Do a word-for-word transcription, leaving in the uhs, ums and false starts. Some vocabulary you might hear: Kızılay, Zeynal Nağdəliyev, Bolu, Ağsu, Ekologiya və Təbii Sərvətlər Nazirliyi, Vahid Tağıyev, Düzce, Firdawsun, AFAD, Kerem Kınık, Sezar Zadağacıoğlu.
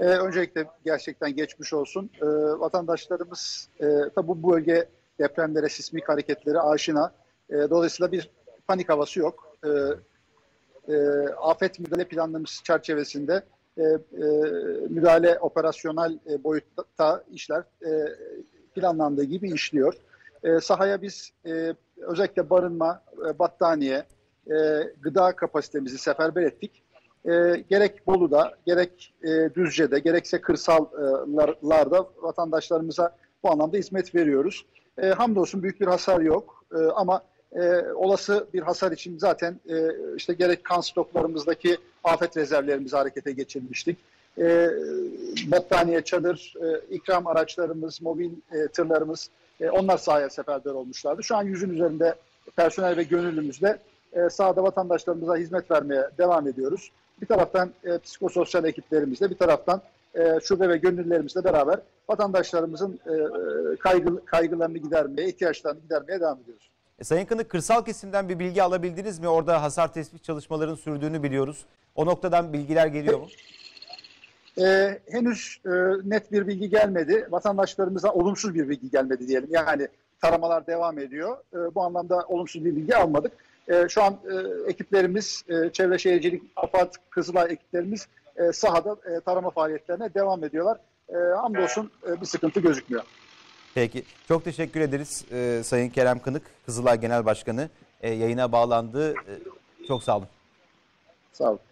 Ee, öncelikle gerçekten geçmiş olsun. Ee, vatandaşlarımız e, tabi bu bölge depremlere, sismik hareketlere aşina. E, dolayısıyla bir panik havası yok. E, e, afet müdahale planlaması çerçevesinde e, e, müdahale operasyonel e, boyutta işler e, planlandığı gibi işliyor. E, sahaya biz e, özellikle barınma, e, battaniye, e, gıda kapasitemizi seferber ettik. E, gerek Bolu'da, gerek e, Düzce'de, gerekse kırsallarda vatandaşlarımıza bu anlamda hizmet veriyoruz. E, hamdolsun büyük bir hasar yok e, ama e, olası bir hasar için zaten e, işte gerek kan stoklarımızdaki afet rezervlerimizi harekete geçirmiştik. E, battaniye, çadır, e, ikram araçlarımız, mobil e, tırlarımız e, onlar sahaya seferber olmuşlardı. Şu an yüzün üzerinde personel ve gönüllümüzle e, sahada vatandaşlarımıza hizmet vermeye devam ediyoruz. Bir taraftan e, psikososyal ekiplerimizle, bir taraftan e, şube ve gönüllülerimizle beraber vatandaşlarımızın e, kaygı, kaygılarını gidermeye, ihtiyaçlarını gidermeye devam ediyoruz. E, Sayın Kınık, kırsal kesimden bir bilgi alabildiniz mi? Orada hasar tespit çalışmalarının sürdüğünü biliyoruz. O noktadan bilgiler geliyor mu? E, henüz e, net bir bilgi gelmedi. Vatandaşlarımıza olumsuz bir bilgi gelmedi diyelim. Yani taramalar devam ediyor. E, bu anlamda olumsuz bir bilgi almadık. E, şu an e, ekiplerimiz, e, Çevre Şehircilik, AFAD, Kızılay ekiplerimiz e, sahada e, tarama faaliyetlerine devam ediyorlar. E, hamdolsun e, bir sıkıntı gözükmüyor. Peki. Çok teşekkür ederiz e, Sayın Kerem Kınık, Kızılay Genel Başkanı. E, yayına bağlandı. E, çok sağ olun. Sağ olun.